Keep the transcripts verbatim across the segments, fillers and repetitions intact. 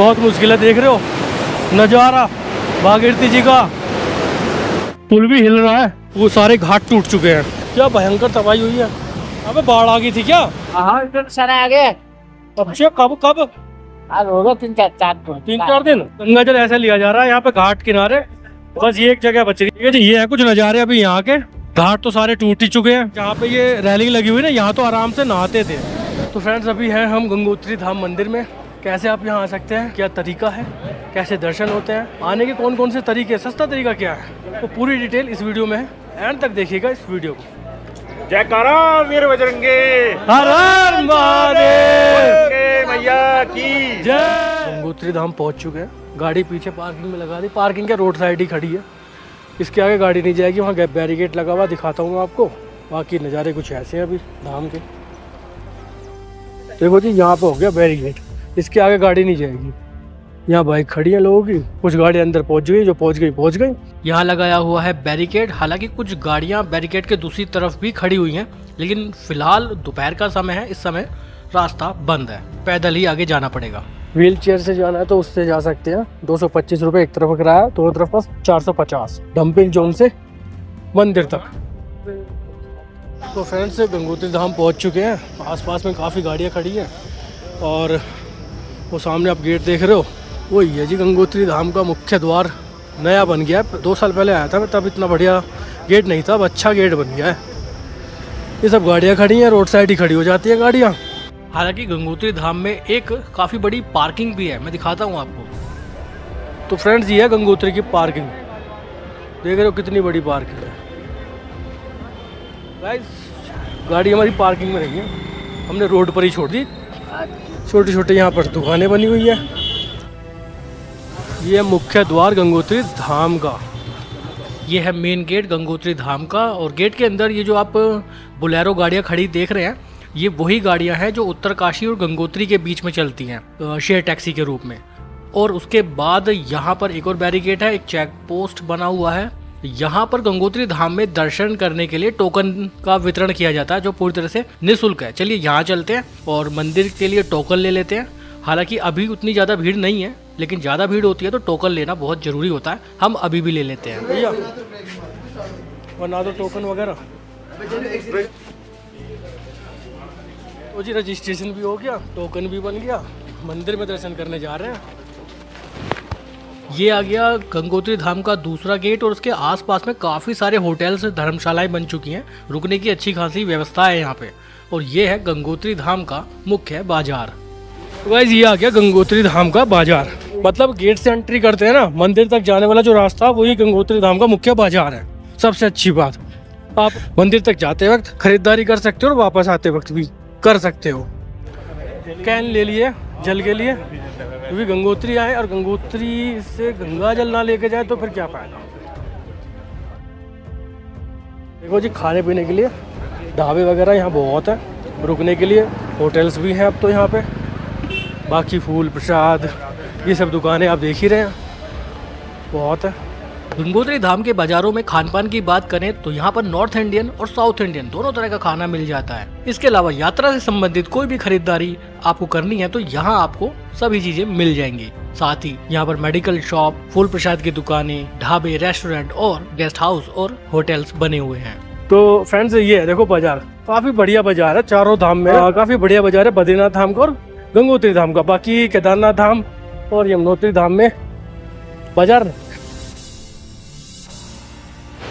बहुत मुश्किल है। देख रहे हो नज़ारा भागीरथी जी का, पुल भी हिल रहा है, वो सारे घाट टूट चुके हैं। क्या भयंकर तबाही हुई है। अबे बाढ़ आ गई थी क्या? हाँ आ गया। अच्छा कब कब? तीन चार चार तीन चार दिन गंगा जल ऐसा लिया जा रहा है यहाँ पे घाट किनारे। बस ये एक जगह बच रही है जी, ये है कुछ नज़ारे अभी यहाँ के। घाट तो सारे टूट ही चुके हैं। जहाँ पे ये रैलिंग लगी हुई ना, यहाँ तो आराम से नहाते थे। तो फ्रेंड्स अभी हैं हम गंगोत्री धाम मंदिर में। कैसे आप यहाँ आ सकते हैं, क्या तरीका है, कैसे दर्शन होते हैं, आने के कौन कौन से तरीके, सस्ता तरीका क्या है, तो पूरी डिटेल इस वीडियो में है। एंड तक देखिएगा इस वीडियो को। जयकारा वीर बजरंगे, हर हर महादेव मैया की जय। गंगोत्री धाम पहुँच चुके हैं। गाड़ी पीछे पार्किंग में लगा दी, पार्किंग के रोड साइड ही खड़ी है, इसके आगे गाड़ी नहीं जाएगी। वहाँ बैरिकेड लगा हुआ, दिखाता हूँ मैं आपको। बाकी नज़ारे कुछ ऐसे हैं अभी धाम के। देखो जी यहाँ पे हो गया बैरिकेड, इसके आगे गाड़ी नहीं जाएगी। यहाँ बाइक खड़ी है लोगों की, कुछ गाड़ी अंदर पहुँच गई, जो पहुँच गई पहुँच गई। यहाँ लगाया हुआ है बैरिकेड। हालांकि कुछ गाड़ियाँ बैरिकेड के दूसरी तरफ भी खड़ी हुई हैं, लेकिन फिलहाल दोपहर का समय है, इस समय रास्ता बंद है, पैदल ही आगे जाना पड़ेगा। व्हील चेयर से जाना है तो उससे जा सकते हैं। दो सौ पच्चीस रुपये एक तरफ किराया, दोनों तरफ का चार सौ पचास। डंपिंग जोन से मंदिर तक। तो फ्रेंड्स से गंगोत्री धाम पहुंच चुके हैं। आसपास में काफ़ी गाड़ियां खड़ी हैं और वो सामने आप गेट देख रहे हो, वो ये जी गंगोत्री धाम का मुख्य द्वार नया बन गया है। दो साल पहले आया था मैं, तब इतना बढ़िया गेट नहीं था, अब अच्छा गेट बन गया है। ये सब गाड़ियाँ खड़ी हैं, रोड साइड ही खड़ी हो जाती हैं गाड़ियाँ। हालांकि गंगोत्री धाम में एक काफ़ी बड़ी पार्किंग भी है, मैं दिखाता हूँ आपको। तो फ्रेंड्स ये है गंगोत्री की पार्किंग, देख रहे हो कितनी बड़ी पार्किंग है। गाइस गाड़ी हमारी पार्किंग में रही है, हमने रोड पर ही छोड़ दी। छोटे छोटे यहाँ पर दुकानें बनी हुई है। ये है मुख्य द्वार गंगोत्री धाम का, ये है मेन गेट गंगोत्री धाम का। और गेट के अंदर ये जो आप बोलेरो गाड़ियाँ खड़ी देख रहे हैं, ये वही गाड़ियां हैं जो उत्तरकाशी और गंगोत्री के बीच में चलती हैं शेयर टैक्सी के रूप में। और उसके बाद यहाँ पर एक और बैरिकेड है, एक चेक पोस्ट बना हुआ है। यहाँ पर गंगोत्री धाम में दर्शन करने के लिए टोकन का वितरण किया जाता है, जो पूरी तरह से निःशुल्क है। चलिए यहाँ चलते हैं और मंदिर के लिए टोकन ले लेते हैं। हालांकि अभी उतनी ज़्यादा भीड़ नहीं है, लेकिन ज़्यादा भीड़ होती है तो टोकन लेना बहुत ज़रूरी होता है। हम अभी भी ले लेते हैं भैया, बना दो टोकन वगैरह। तो जी रजिस्ट्रेशन भी हो गया, टोकन भी बन गया, मंदिर में दर्शन करने जा रहे हैं। ये आ गया गंगोत्री धाम का दूसरा गेट। और उसके आसपास में काफ़ी सारे होटल्स, धर्मशालाएं बन चुकी हैं, रुकने की अच्छी खासी व्यवस्था है यहाँ पे। और ये है गंगोत्री धाम का मुख्य बाजार। तो गाइस ये आ गया गंगोत्री धाम का बाजार, मतलब गेट से एंट्री करते हैं ना, मंदिर तक जाने वाला जो रास्ता, वही गंगोत्री धाम का मुख्य बाजार है। सबसे अच्छी बात, आप मंदिर तक जाते वक्त खरीदारी कर सकते हो और वापस आते वक्त भी कर सकते हो। कैन ले लिए जल के लिए, क्योंकि गंगोत्री आए और गंगोत्री से गंगा जल ना लेके जाए तो फिर क्या फायदा। देखो जी खाने पीने के लिए ढाबे वगैरह यहाँ बहुत है, रुकने के लिए होटल्स भी हैं अब तो यहाँ पे। बाकी फूल प्रसाद ये सब दुकानें आप देख ही रहे हैं, बहुत है। गंगोत्री धाम के बाजारों में खान पान की बात करें तो यहाँ पर नॉर्थ इंडियन और साउथ इंडियन दोनों तरह का खाना मिल जाता है। इसके अलावा यात्रा से संबंधित कोई भी खरीदारी आपको करनी है तो यहाँ आपको सभी चीजें मिल जाएंगी। साथ ही यहाँ पर मेडिकल शॉप, फूल प्रसाद की दुकानें, ढाबे, रेस्टोरेंट और गेस्ट हाउस और होटल्स बने हुए हैं। तो फ्रेंड्स ये है देखो बाजार, काफी बढ़िया बाजार है। चारों धाम में काफी बढ़िया बाजार है, बद्रीनाथ धाम का और गंगोत्री धाम का। बाकी केदारनाथ धाम और यमुनोत्री धाम में बाजार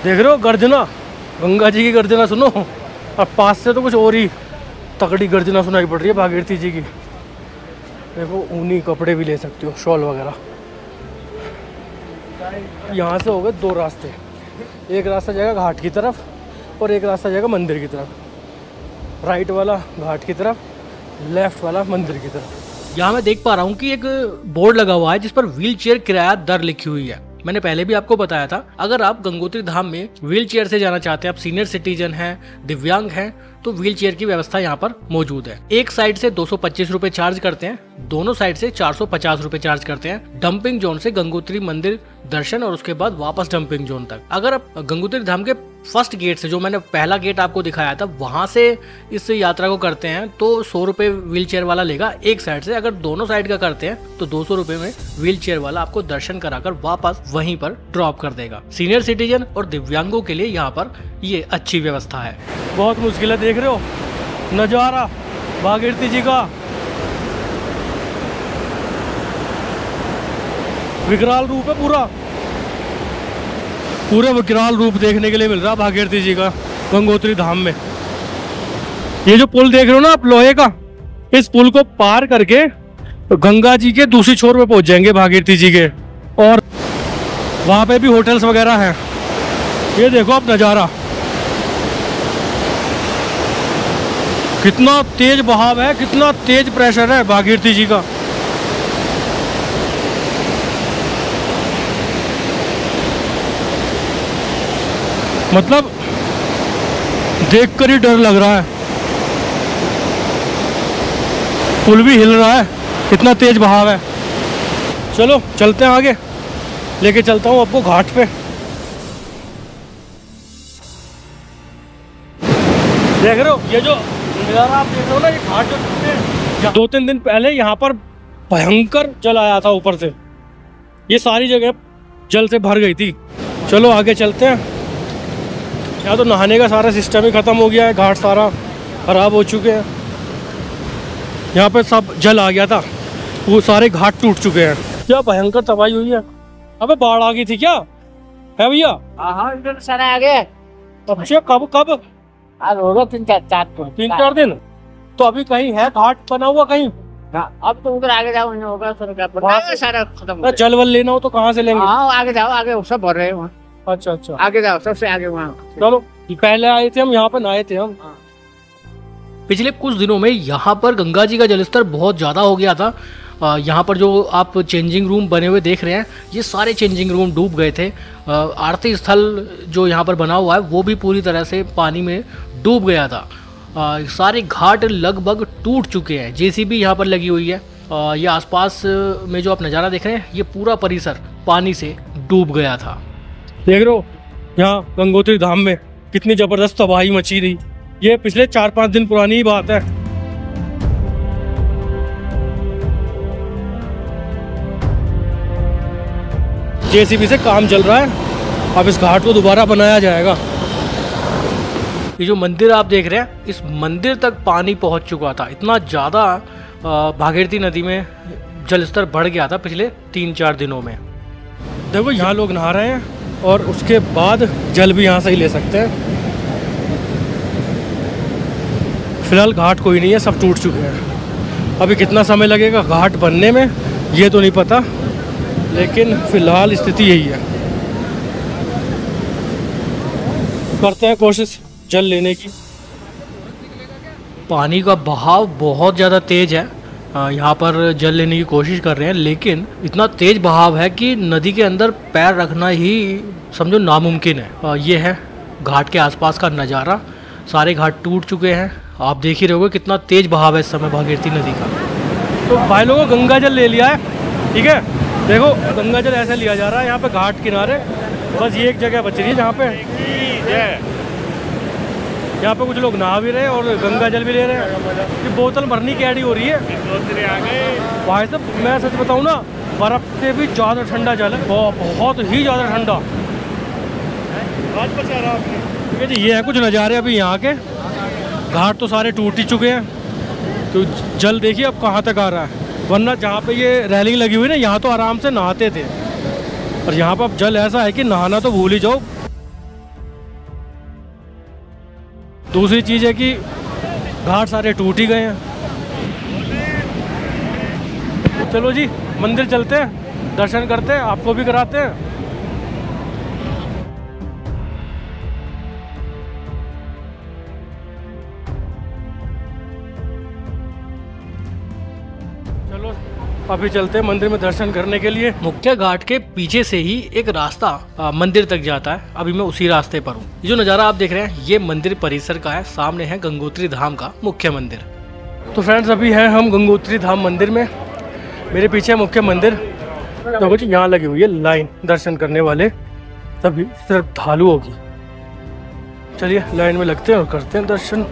देख रहे हो, गर्जना, गंगा जी की गर्जना सुनो। और पास से तो कुछ और ही तगड़ी गर्जना सुनाई पड़ रही है भागीरथी जी की। देखो ऊनी कपड़े भी ले सकते हो, शॉल वगैरह। यहाँ से हो गए दो रास्ते, एक रास्ता जाएगा घाट की तरफ और एक रास्ता जाएगा मंदिर की तरफ। राइट वाला घाट की तरफ, लेफ्ट वाला मंदिर की तरफ। यहाँ मैं देख पा रहा हूँ कि एक बोर्ड लगा हुआ है जिस पर व्हील चेयर किराया दर लिखी हुई है। मैंने पहले भी आपको बताया था, अगर आप गंगोत्री धाम में व्हील चेयर से जाना चाहते हैं, आप सीनियर सिटीजन हैं, दिव्यांग हैं, तो व्हील चेयर की व्यवस्था यहाँ पर मौजूद है। एक साइड से दो सौ पच्चीस रुपए चार्ज करते हैं, दोनों साइड से चार सौ पचास रुपए चार्ज करते हैं। डंपिंग जोन से गंगोत्री मंदिर दर्शन और उसके बाद वापस डंपिंग जोन तक। अगर आप गंगोत्री धाम के फर्स्ट गेट से, जो मैंने पहला गेट आपको दिखाया था, वहाँ से इस यात्रा को करते हैं तो सौ रुपये व्हील चेयर वाला लेगा एक साइड से। अगर दोनों साइड का करते हैं तो दो सौ रुपये में व्हील चेयर वाला आपको दर्शन कराकर वापस वहीं पर ड्रॉप कर देगा। सीनियर सिटीजन और दिव्यांगों के लिए यहाँ पर ये अच्छी व्यवस्था है। बहुत मुश्किल है, देख रहे हो नज़ारा भागीरथी जी का, विकराल रूप है पूरा, पूरा विकराल रूप देखने के लिए मिल रहा है भागीरथी जी का गंगोत्री धाम में। ये जो पुल देख रहे हो ना आप, लोहे का, इस पुल को पार करके गंगा जी के दूसरी छोर पे पहुंच जाएंगे भागीरथी जी के, और वहाँ पे भी होटल्स वगैरह हैं। ये देखो आप नज़ारा, कितना तेज बहाव है, कितना तेज प्रेशर है भागीरथी जी का। मतलब देखकर ही डर लग रहा है, पुल भी हिल रहा है, कितना तेज बहाव है। चलो चलते हैं आगे, लेके चलता हूँ आपको घाट पे। देख रहे हो ये जो नज़ारा आप देख रहे हो ना, ये घाट जो दो तीन दिन पहले यहाँ पर भयंकर जल आया था ऊपर से, ये सारी जगह जल से भर गई थी। चलो आगे चलते हैं। या तो नहाने का सारा सिस्टम ही ख़त्म हो गया है, घाट सारा ख़राब हो चुके हैं, यहाँ पे सब जल आ गया था, वो सारे घाट टूट चुके हैं। क्या भयंकर तबाही हुई है। अबे बाढ़ आ गई थी क्या है भैया? आ गया कब कब? तीन चार चार तीन चार दिन। तो अभी कहीं है घाट बना हुआ कहीं? अब तो उधर आगे जाओ, होगा जल वल लेना हो तो कहाँ से लेंगे? आगे जाओ, आगे सब भर रहे हैं। अच्छा अच्छा, आगे जाओ, सबसे आगे वहाँ। चलो पहले आए थे हम यहाँ पर, नहाए थे हम। पिछले कुछ दिनों में यहाँ पर गंगा जी का जलस्तर बहुत ज़्यादा हो गया था। आ, यहाँ पर जो आप चेंजिंग रूम बने हुए देख रहे हैं, ये सारे चेंजिंग रूम डूब गए थे। आरती स्थल जो यहाँ पर बना हुआ है वो भी पूरी तरह से पानी में डूब गया था। आ, सारे घाट लगभग टूट चुके हैं। जेसीबी यहाँ पर लगी हुई है। आ, ये आसपास में जो आप नज़ारा देख रहे हैं, ये पूरा परिसर पानी से डूब गया था। देख रहे हो यहाँ गंगोत्री धाम में कितनी जबरदस्त तबाही मची रही। ये पिछले चार पाँच दिन पुरानी ही बात है। जेसीबी से काम चल रहा है, अब इस घाट को दोबारा बनाया जाएगा। ये जो मंदिर आप देख रहे हैं, इस मंदिर तक पानी पहुंच चुका था। इतना ज़्यादा भागीरथी नदी में जलस्तर बढ़ गया था पिछले तीन चार दिनों में। देखो यहाँ लोग नहा रहे हैं और उसके बाद जल भी यहाँ से ही ले सकते हैं। फिलहाल घाट कोई नहीं है, सब टूट चुके हैं। अभी कितना समय लगेगा घाट बनने में ये तो नहीं पता, लेकिन फिलहाल स्थिति यही है। करते हैं कोशिश जल लेने की। पानी का बहाव बहुत ज़्यादा तेज़ है, यहाँ पर जल लेने की कोशिश कर रहे हैं, लेकिन इतना तेज बहाव है कि नदी के अंदर पैर रखना ही समझो नामुमकिन है। ये है घाट के आसपास का नज़ारा, सारे घाट टूट चुके हैं। आप देख ही रहोगे कितना तेज बहाव है इस समय भागीरथी नदी का। तो भाई लोगों, गंगा जल ले लिया है, ठीक है। देखो गंगा जल ऐसे लिया जा रहा है यहाँ पे घाट किनारे। बस ये एक जगह बच रही है जहाँ पे यहाँ पे कुछ लोग नहा भी रहे हैं और गंगा जल भी ले रहे हैं। ये बोतल भरनी कैडी हो रही है भाई साहब। मैं सच बताऊँ ना, बर्फ़ से भी ज़्यादा ठंडा जल है, बहुत ही ज़्यादा ठंडा। ठीक है जी, ये है कुछ नज़ारे अभी यहाँ के। घाट तो सारे टूट ही चुके हैं, तो जल देखिए अब कहाँ तक आ रहा है। वरना जहाँ पे ये रेलिंग लगी हुई ना, यहाँ तो आराम से नहाते थे, और यहाँ पर अब जल ऐसा है कि नहाना तो भूल ही जाओ। दूसरी चीज़ है कि घाट सारे टूट ही गए हैं। चलो जी मंदिर चलते हैं, दर्शन करते हैं, आपको भी कराते हैं। चलो अभी चलते हैं मंदिर में दर्शन करने के लिए। मुख्य घाट के पीछे से ही एक रास्ता आ, मंदिर तक जाता है। अभी मैं उसी रास्ते पर हूँ। जो नज़ारा आप देख रहे हैं ये मंदिर परिसर का है, सामने है गंगोत्री धाम का मुख्य मंदिर। तो फ्रेंड्स अभी हैं हम गंगोत्री धाम मंदिर में, मेरे पीछे मुख्य मंदिर। तो कुछ यहाँ लगी हुई है लाइन दर्शन करने वाले सभी श्रद्धालुओं की। चलिए लाइन में लगते हैं और करते हैं दर्शन।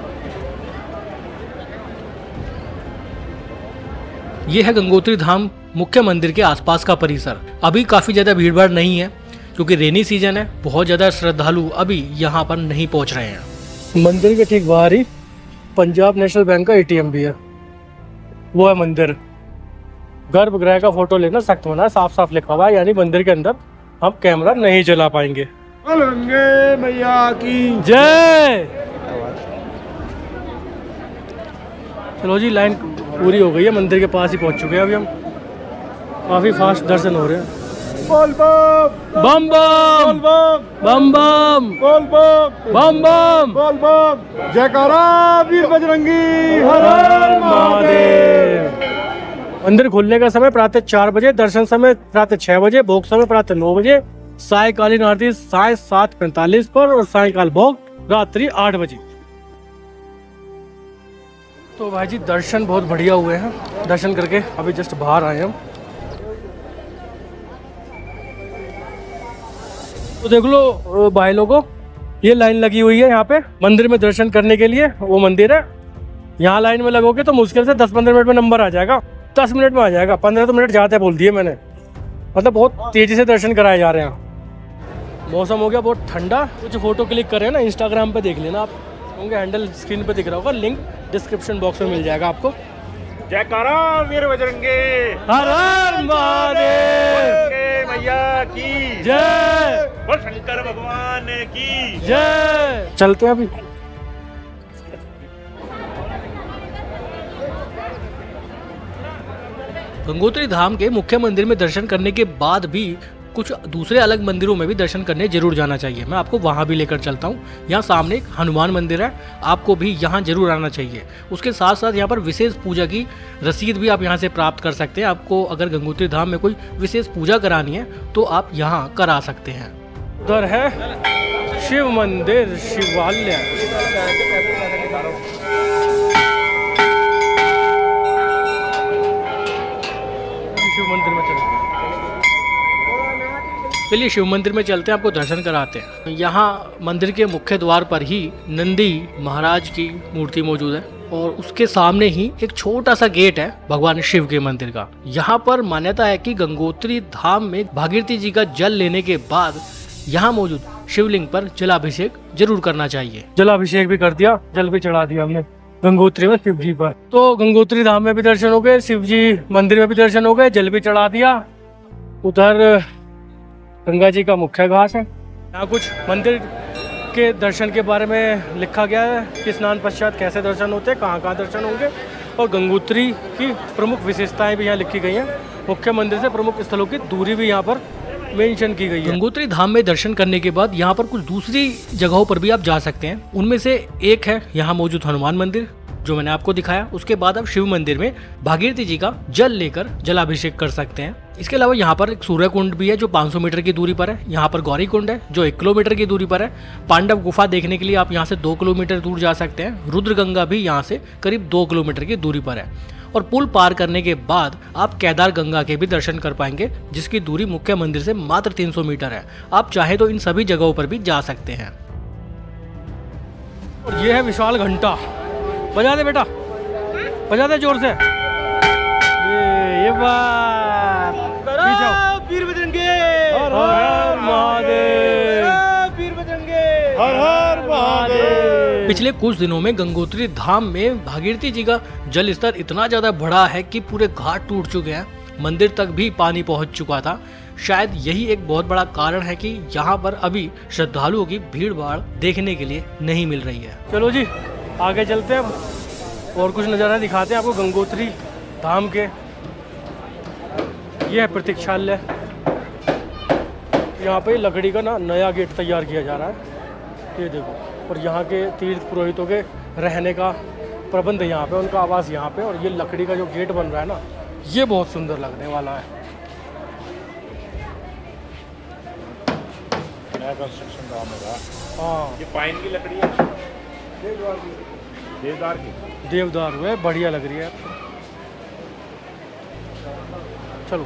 ये है गंगोत्री धाम मुख्य मंदिर के आसपास का परिसर। अभी काफ़ी ज़्यादा भीड़ भाड़ नहीं है क्योंकि रेनी सीजन है, बहुत ज़्यादा श्रद्धालु अभी यहाँ पर नहीं पहुँच रहे हैं। मंदिर के ठीक बाहर ही पंजाब नेशनल बैंक का ए टी एम भी है। वो है मंदिर, गर्भगृह का फोटो लेना सख्त मना है, साफ साफ लिखा हुआ है, यानी मंदिर के अंदर हम कैमरा नहीं चला पाएंगे। मैया की जय। चलो जी लाइन पूरी हो गई है, मंदिर के पास ही पहुंच चुके हैं अभी हम। काफी फास्ट दर्शन हो रहे हैं। बोल बम बम बम बम बम बम बम जयकारा वीर बजरंगी हर हर महादेव। मंदिर खुलने का समय प्रातः चार बजे, दर्शन समय प्रातः छह बजे, भोग समय प्रातः नौ बजे, सायकालीन आरती साय सात पैंतालीस पर और सायकाल भोग रात्रि आठ बजे। तो भाई जी दर्शन बहुत बढ़िया हुए हैं, दर्शन करके अभी जस्ट बाहर आए हम। तो देख लो भाई लोगों, ये लाइन लगी हुई है यहाँ पे मंदिर में दर्शन करने के लिए। वो मंदिर है, यहाँ लाइन में लगोगे तो मुश्किल से दस पंद्रह मिनट में नंबर आ जाएगा, दस मिनट में आ जाएगा। पंद्रह तो मिनट जाते बोल दिए मैंने, मतलब बहुत तेज़ी से दर्शन कराए जा रहे हैं। मौसम हो गया बहुत ठंडा। कुछ फ़ोटो क्लिक करें ना इंस्टाग्राम पे, देख लेना आप, उनके हैंडल स्क्रीन पे दिख रहा होगा, लिंक डिस्क्रिप्शन बॉक्स में मिल जाएगा आपको। जयकारा वीर बजरंगी हर हर महादेव मैया की जय, शंकर भगवान की जय। चलते हैं अभी। गंगोत्री धाम के मुख्य मंदिर में दर्शन करने के बाद भी कुछ दूसरे अलग मंदिरों में भी दर्शन करने जरूर जाना चाहिए। मैं आपको वहाँ भी लेकर चलता हूँ। यहाँ सामने एक हनुमान मंदिर है, आपको भी यहाँ जरूर आना चाहिए। उसके साथ साथ यहाँ पर विशेष पूजा की रसीद भी आप यहाँ से प्राप्त कर सकते हैं। आपको अगर गंगोत्री धाम में कोई विशेष पूजा करानी है तो आप यहाँ करा सकते हैं। उधर है शिव मंदिर शिवालय, मंदिर में चलते। चलिए शिव मंदिर में चलते हैं, आपको दर्शन कराते हैं। यहाँ मंदिर के मुख्य द्वार पर ही नंदी महाराज की मूर्ति मौजूद है और उसके सामने ही एक छोटा सा गेट है भगवान शिव के मंदिर का। यहाँ पर मान्यता है कि गंगोत्री धाम में भागीरथी जी का जल लेने के बाद यहाँ मौजूद शिवलिंग पर जलाभिषेक जरूर करना चाहिए। जलाभिषेक भी कर दिया, जल भी चढ़ा दिया हमने गंगोत्री में शिव जी पर। तो गंगोत्री धाम में भी दर्शन हो गए, शिव जी मंदिर में भी दर्शन हो गए, जल भी चढ़ा दिया। उधर गंगा जी का मुख्य घाट है। यहाँ कुछ मंदिर के दर्शन के बारे में लिखा गया है कि स्नान पश्चात कैसे दर्शन होते हैं, कहाँ कहाँ दर्शन होंगे, और गंगोत्री की प्रमुख विशेषताएं भी यहाँ लिखी गई हैं। मुख्य मंदिर से प्रमुख स्थलों की दूरी भी यहाँ पर मेंशन की गई है। गंगोत्री धाम में दर्शन करने के बाद यहाँ पर कुछ दूसरी जगहों पर भी आप जा सकते हैं। उनमें से एक है यहाँ मौजूद हनुमान मंदिर जो मैंने आपको दिखाया। उसके बाद आप शिव मंदिर में भागीरथी जी का जल लेकर जलाभिषेक कर सकते हैं। इसके अलावा यहाँ पर एक सूर्य कुंड भी है जो पाँच सौ मीटर की दूरी पर है। यहाँ पर गौरी कुंड है जो एक किलोमीटर की दूरी पर है। पांडव गुफा देखने के लिए आप यहाँ से दो किलोमीटर दूर जा सकते हैं। रुद्र गंगा भी यहाँ से करीब दो किलोमीटर की दूरी पर है। और पुल पार करने के बाद आप केदार गंगा के भी दर्शन कर पाएंगे जिसकी दूरी मुख्य मंदिर से मात्र तीन सौ मीटर है। आप चाहे तो इन सभी जगहों पर भी जा सकते हैं। और ये है विशाल घंटा, बजा दे बेटा, बजा दे जोर से। ये ये बात वीर बजरंगे हर हर महादेव, वीर बजरंगे हर हर महादेव। पिछले कुछ दिनों में गंगोत्री धाम में भागीरथी जी का जल स्तर इतना ज्यादा बढ़ा है कि पूरे घाट टूट चुके हैं, मंदिर तक भी पानी पहुंच चुका था। शायद यही एक बहुत बड़ा कारण है कि यहाँ पर अभी श्रद्धालुओं की भीड़ भाड़ देखने के लिए नहीं मिल रही है। चलो जी आगे चलते हैं और कुछ नज़ारा दिखाते हैं आपको गंगोत्री धाम के। यह है प्रतीक्षालय, यहाँ पे लकड़ी का ना नया गेट तैयार किया जा रहा है, ये देखो। और यहाँ के तीर्थ पुरोहितों के रहने का प्रबंध यहाँ पे, उनका आवास यहाँ पे। और ये लकड़ी का जो गेट बन रहा है ना, ये बहुत सुंदर लगने वाला है। नया कंस्ट्रक्शन काम हो रहा है। हाँ, ये पाइन की लकड़ी है, देवदार की, देवदार की, देवदार हुए, बढ़िया लग रही है। चलो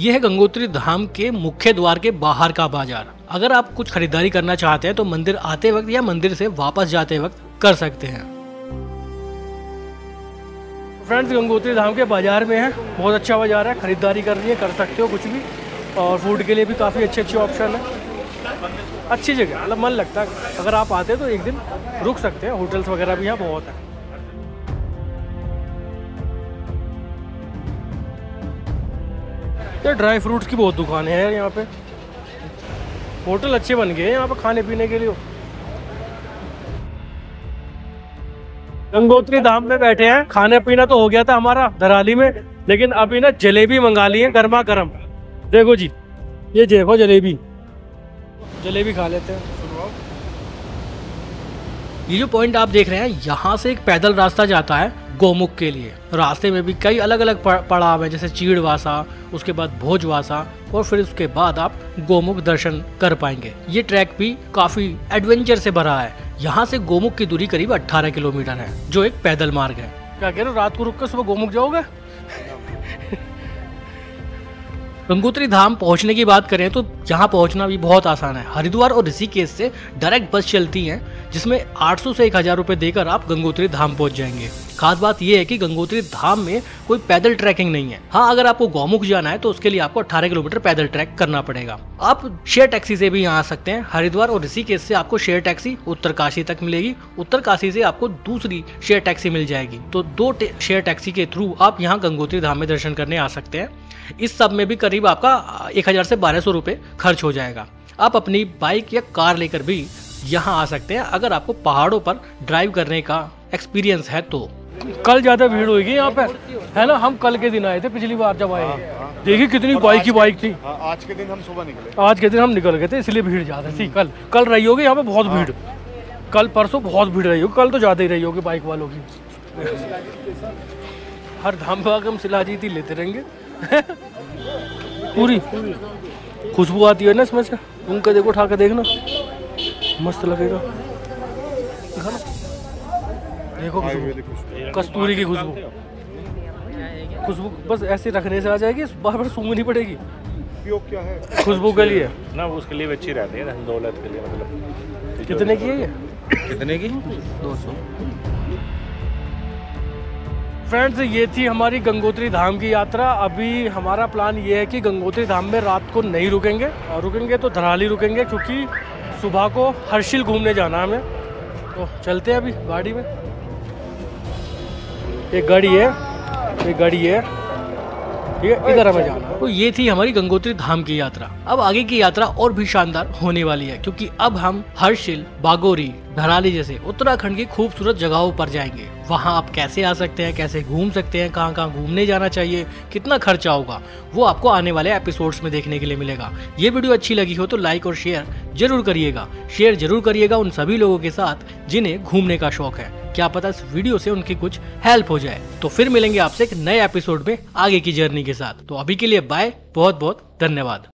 यह है गंगोत्री धाम के मुख्य द्वार के बाहर का बाजार। अगर आप कुछ खरीदारी करना चाहते हैं तो मंदिर आते वक्त या मंदिर से वापस जाते वक्त कर सकते हैं। फ्रेंड्स, गंगोत्री धाम के बाजार में है, बहुत अच्छा बाजार है, खरीदारी करनी है कर सकते हो कुछ भी, और फूड के लिए भी काफ़ी अच्छे अच्छे ऑप्शन है, अच्छी जगह, मतलब मन लगता है अगर आप आते हैं तो एक दिन रुक सकते हैं। होटल्स वगैरह भी यहाँ बहुत है। ड्राई फ्रूट्स की बहुत दुकानें हैं यहाँ पे, होटल अच्छे बन गए हैं यहाँ पे खाने पीने के लिए। गंगोत्री धाम में बैठे हैं, खाने पीना तो हो गया था हमारा धराली में, लेकिन अभी ना जलेबी मंगा ली है गर्मा गर्म। देखो जी, ये देखो जलेबी, जलेबी खा लेते हैं। ये जो पॉइंट आप देख रहे हैं, यहाँ से एक पैदल रास्ता जाता है गोमुख के लिए। रास्ते में भी कई अलग अलग पड़ाव हैं, जैसे चीड़वासा, उसके बाद भोजवासा, और फिर उसके बाद आप गोमुख दर्शन कर पाएंगे। ये ट्रैक भी काफी एडवेंचर से भरा है। यहाँ से गोमुख की दूरी करीब अठारह किलोमीटर है, जो एक पैदल मार्ग है। क्या कह रहे हो, रात को रुक कर सुबह गोमुख जाओगे? गंगोत्री धाम पहुँचने की बात करें तो यहाँ पहुँचना भी बहुत आसान है। हरिद्वार और ऋषिकेश से डायरेक्ट बस चलती है, जिसमें आठ सौ से एक हज़ार रुपये देकर आप गंगोत्री धाम पहुँच जाएंगे। खास बात यह है कि गंगोत्री धाम में कोई पैदल ट्रैकिंग नहीं है। हाँ, अगर आपको गोमुख जाना है तो उसके लिए आपको अठारह किलोमीटर पैदल ट्रैक करना पड़ेगा। आप शेयर टैक्सी से भी यहाँ आ सकते हैं। हरिद्वार और ऋषिकेश से आपको शेयर टैक्सी उत्तरकाशी तक मिलेगी, उत्तरकाशी से आपको दूसरी शेयर टैक्सी मिल जाएगी। तो दो शेयर टैक्सी के थ्रू आप यहाँ गंगोत्री धाम में दर्शन करने आ सकते हैं। इस सब में भी करीब आपका एक हजार से बारह सौ रुपये खर्च हो जाएगा। आप अपनी बाइक या कार लेकर भी यहाँ आ सकते हैं, अगर आपको पहाड़ों पर ड्राइव करने का एक्सपीरियंस है तो। कल ज्यादा भीड़ होगी यहाँ पे, है ना? हम कल के दिन आए थे, पिछली बार जब आए देखिए कितनी बाइक की बाइक थी। आ, आज के दिन हम सुबह निकले, आज के दिन हम निकल गए थे, इसलिए भीड़ ज्यादा थी। कल कल रही होगी यहाँ पे बहुत भीड़, कल परसों बहुत भीड़ रही होगी, कल तो ज्यादा ही रही होगी बाइक वालों की। हर धाम भाग हम शिलाजीत ही लेते रहेंगे। पूरी खुशबू आती है ना इसमें से, उनका देखो, उठा के देखना, मस्त लगेगा। देखो खुशबू, कस्तूरी की खुशबू, खुशबू बस ऐसे रखने से आ जाएगी, बार बार सूंघनी पड़ेगी। उपयोग क्या है खुशबू के लिए ना, उसके लिए अच्छी रहती है ना, दौलत के लिए मतलब। कितने की है ये? कितने की? दो सौ। फ्रेंड्स, ये थी हमारी गंगोत्री धाम की यात्रा। अभी हमारा प्लान ये है कि गंगोत्री धाम में रात को नहीं रुकेंगे, और रुकेंगे तो धराली रुकेंगे, क्योंकि सुबह को हर्सिल घूमने जाना हमें। तो चलते हैं अभी गाड़ी में। एक गाड़ी है, एक गाड़ी है, ठीक है, इधर हमें जाना। तो ये थी हमारी गंगोत्री धाम की यात्रा। अब आगे की यात्रा और भी शानदार होने वाली है, क्योंकि अब हम हर्सिल, बागोरी, धराली जैसे उत्तराखंड की खूबसूरत जगहों पर जाएंगे। वहाँ आप कैसे आ सकते हैं, कैसे घूम सकते हैं, कहाँ कहाँ घूमने जाना चाहिए, कितना खर्चा होगा, वो आपको आने वाले एपिसोड्स में देखने के लिए मिलेगा। ये वीडियो अच्छी लगी हो तो लाइक और शेयर जरूर करिएगा। शेयर जरूर करिएगा उन सभी लोगों के साथ जिन्हें घूमने का शौक है। क्या पता इस वीडियो से उनकी कुछ हेल्प हो जाए। तो फिर मिलेंगे आपसे एक नए एपिसोड में आगे की जर्नी के साथ। तो अभी के लिए बाय, बहुत बहुत धन्यवाद।